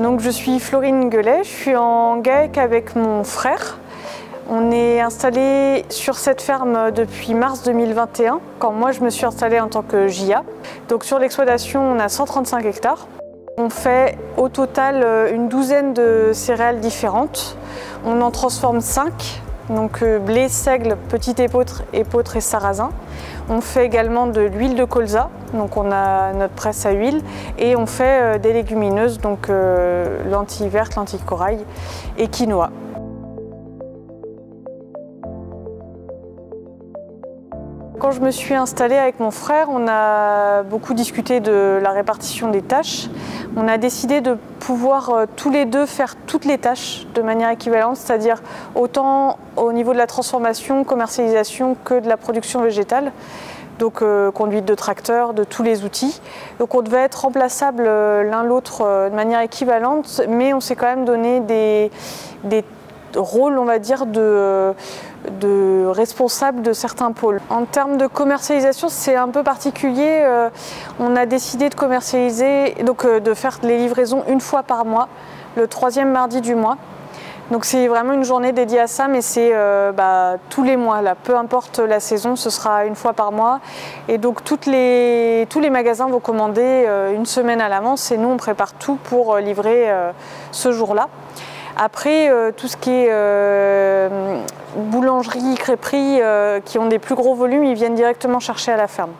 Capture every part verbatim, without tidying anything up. Donc je suis Florine Guelet, je suis en G A E C avec mon frère. On est installé sur cette ferme depuis mars deux mille vingt et un, quand moi je me suis installée en tant que J A. Donc sur l'exploitation, on a cent trente-cinq hectares. On fait au total une douzaine de céréales différentes. On en transforme cinq, donc blé, seigle, petit épeautre, épeautre et sarrasin. On fait également de l'huile de colza, donc on a notre presse à huile, et on fait des légumineuses, donc lentilles vertes, lentilles corail et quinoa. Quand je me suis installée avec mon frère, on a beaucoup discuté de la répartition des tâches. On a décidé de pouvoir euh, tous les deux faire toutes les tâches de manière équivalente, c'est-à-dire autant au niveau de la transformation, commercialisation que de la production végétale, donc euh, conduite de tracteurs, de tous les outils. Donc on devait être remplaçables euh, l'un l'autre euh, de manière équivalente, mais on s'est quand même donné des, des rôles, on va dire, de... Euh, de responsables de certains pôles. En termes de commercialisation, c'est un peu particulier. Euh, on a décidé de commercialiser, donc euh, de faire les livraisons une fois par mois, le troisième mardi du mois. Donc c'est vraiment une journée dédiée à ça, mais c'est euh, bah, tous les mois, là. Peu importe la saison, ce sera une fois par mois. Et donc toutes les, tous les magasins vont commander euh, une semaine à l'avance et nous on prépare tout pour euh, livrer euh, ce jour-là. Après, euh, tout ce qui est euh, boulangerie, crêperie, euh, qui ont des plus gros volumes, ils viennent directement chercher à la ferme.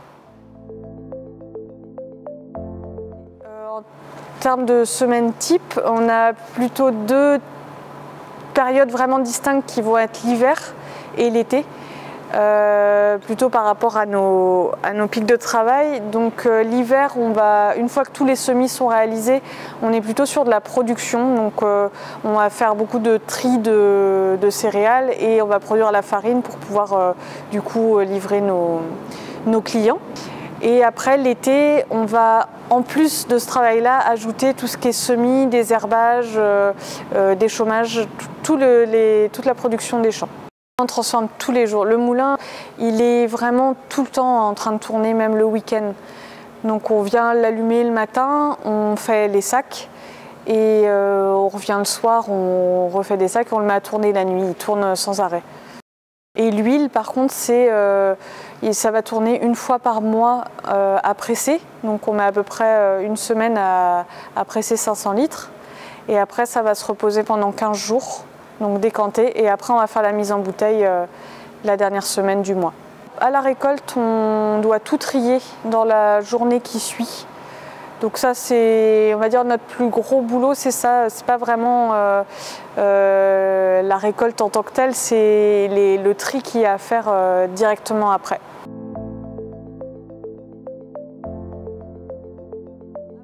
Euh, en termes de semaine type, on a plutôt deux périodes vraiment distinctes qui vont être l'hiver et l'été. Euh, plutôt par rapport à nos, à nos pics de travail. Donc euh, l'hiver, on va, une fois que tous les semis sont réalisés, on est plutôt sur de la production. Donc euh, on va faire beaucoup de tri de, de céréales et on va produire la farine pour pouvoir euh, du coup livrer nos, nos clients. Et après l'été, on va en plus de ce travail-là ajouter tout ce qui est semis, des herbages, euh, euh, des chômages, tout le, les, toute la production des champs. On transforme tous les jours. Le moulin, il est vraiment tout le temps en train de tourner, même le week-end. Donc on vient l'allumer le matin, on fait les sacs et euh, on revient le soir, on refait des sacs et on le met à tourner la nuit. Il tourne sans arrêt. Et l'huile, par contre, c'est, euh, ça va tourner une fois par mois euh, à presser. Donc on met à peu près une semaine à, à presser cinq cents litres. Et après, ça va se reposer pendant quinze jours. Donc décanté, et après on va faire la mise en bouteille euh, la dernière semaine du mois. À la récolte, on doit tout trier dans la journée qui suit. Donc ça, c'est, on va dire, notre plus gros boulot, c'est ça. C'est pas vraiment euh, euh, la récolte en tant que telle, c'est les, le tri qu'il y a à faire euh, directement après.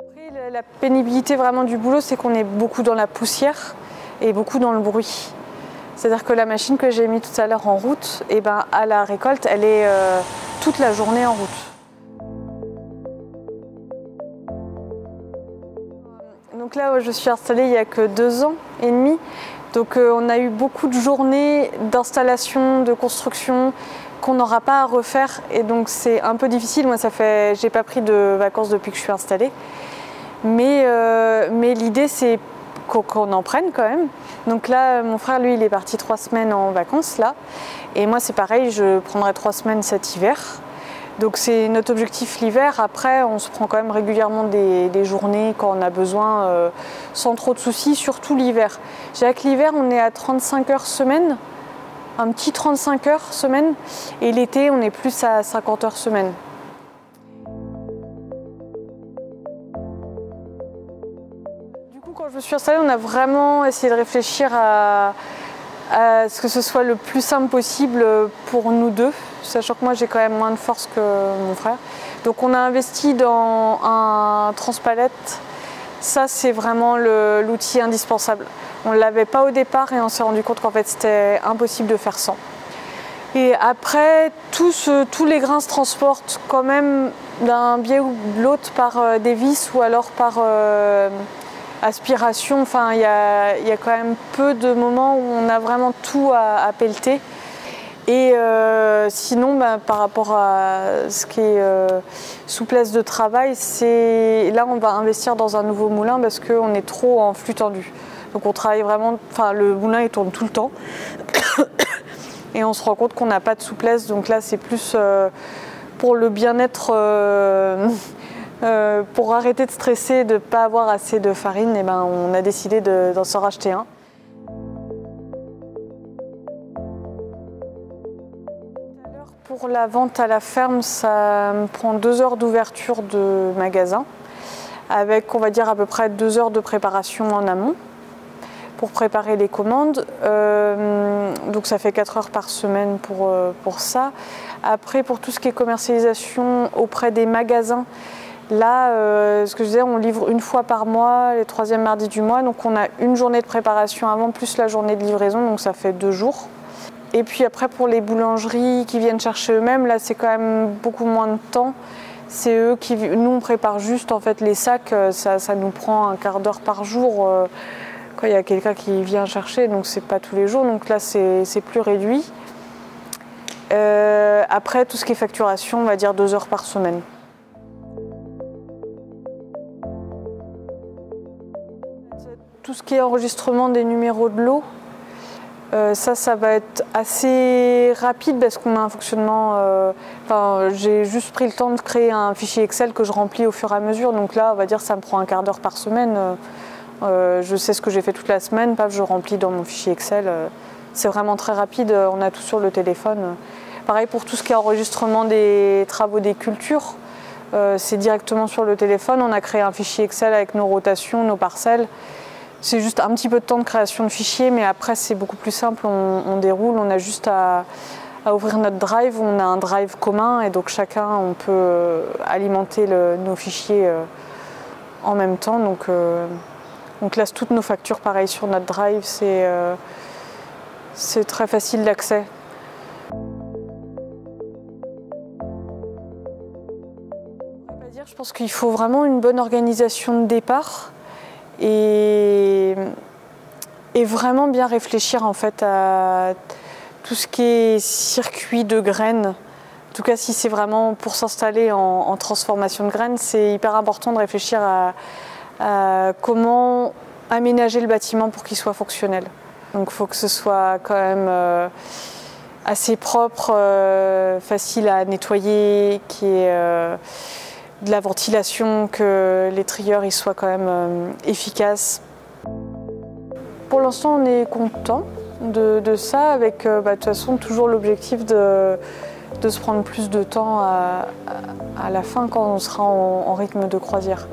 Après, la pénibilité vraiment du boulot, c'est qu'on est beaucoup dans la poussière et beaucoup dans le bruit. C'est-à-dire que la machine que j'ai mise tout à l'heure en route, eh ben, à la récolte, elle est euh, toute la journée en route. Donc là, je suis installée il y a que deux ans et demi. Donc euh, on a eu beaucoup de journées d'installation, de construction, qu'on n'aura pas à refaire. Et donc c'est un peu difficile. Moi, ça fait, j'ai pas pris de vacances depuis que je suis installée. Mais, euh, mais l'idée, c'est qu'on en prenne quand même. Donc là, mon frère, lui, il est parti trois semaines en vacances, là. Et moi, c'est pareil, je prendrai trois semaines cet hiver. Donc c'est notre objectif l'hiver. Après, on se prend quand même régulièrement des, des journées quand on a besoin, euh, sans trop de soucis, surtout l'hiver. Je dirais que l'hiver, on est à trente-cinq heures semaine, un petit trente-cinq heures semaine. Et l'été, on est plus à cinquante heures semaine. Quand je me suis installée, on a vraiment essayé de réfléchir à, à ce que ce soit le plus simple possible pour nous deux, sachant que moi j'ai quand même moins de force que mon frère. Donc on a investi dans un transpalette, ça c'est vraiment l'outil indispensable. On ne l'avait pas au départ et on s'est rendu compte qu'en fait c'était impossible de faire sans. Et après, tout ce, tous les grains se transportent quand même d'un biais ou de l'autre par des vis ou alors par... Euh, aspiration, enfin il y, y a quand même peu de moments où on a vraiment tout à, à pelleter. Et euh, sinon, bah, par rapport à ce qui est euh, souplesse de travail, c'est là on va investir dans un nouveau moulin parce qu'on est trop en flux tendu. Donc on travaille vraiment, enfin le moulin il tourne tout le temps et on se rend compte qu'on n'a pas de souplesse. Donc là c'est plus euh, pour le bien-être, euh, euh, pour arrêter de stresser, de ne pas avoir assez de farine, et ben, on a décidé d'en s'en racheter un. Pour la vente à la ferme, ça me prend deux heures d'ouverture de magasin, avec on va dire à peu près deux heures de préparation en amont pour préparer les commandes. Euh, donc ça fait quatre heures par semaine pour, pour ça. Après, pour tout ce qui est commercialisation auprès des magasins, là, euh, ce que je disais, on livre une fois par mois, les troisièmes mardis du mois. Donc on a une journée de préparation avant, plus la journée de livraison, donc ça fait deux jours. Et puis après, pour les boulangeries qui viennent chercher eux-mêmes, là c'est quand même beaucoup moins de temps. C'est eux qui... Nous on prépare juste en fait les sacs, ça, ça nous prend un quart d'heure par jour euh, quand il y a quelqu'un qui vient chercher, donc c'est pas tous les jours, donc là c'est plus réduit. Euh, après tout ce qui est facturation, on va dire deux heures par semaine. Tout ce qui est enregistrement des numéros de lot, Euh, ça, ça va être assez rapide parce qu'on a un fonctionnement... Euh, enfin, j'ai juste pris le temps de créer un fichier Excel que je remplis au fur et à mesure. Donc là, on va dire que ça me prend un quart d'heure par semaine. Euh, je sais ce que j'ai fait toute la semaine, paf, je remplis dans mon fichier Excel. C'est vraiment très rapide, on a tout sur le téléphone. Pareil pour tout ce qui est enregistrement des travaux des cultures. Euh, c'est directement sur le téléphone. On a créé un fichier Excel avec nos rotations, nos parcelles. C'est juste un petit peu de temps de création de fichiers, mais après c'est beaucoup plus simple, on, on déroule, on a juste à, à ouvrir notre drive, on a un drive commun et donc chacun on peut alimenter le, nos fichiers en même temps. Donc euh, on classe toutes nos factures pareil sur notre drive, c'est euh, c'est très facile d'accès. Je pense qu'il faut vraiment une bonne organisation de départ. Et, et vraiment bien réfléchir en fait à tout ce qui est circuit de graines. En tout cas, si c'est vraiment pour s'installer en, en transformation de graines, c'est hyper important de réfléchir à, à comment aménager le bâtiment pour qu'il soit fonctionnel. Donc il faut que ce soit quand même euh, assez propre, euh, facile à nettoyer, qu'il y ait euh, de la ventilation, que les trieurs ils soient quand même euh, efficaces. Pour l'instant, on est content de, de ça, avec euh, bah, de toute façon toujours l'objectif de, de se prendre plus de temps à, à, à la fin quand on sera en, en rythme de croisière.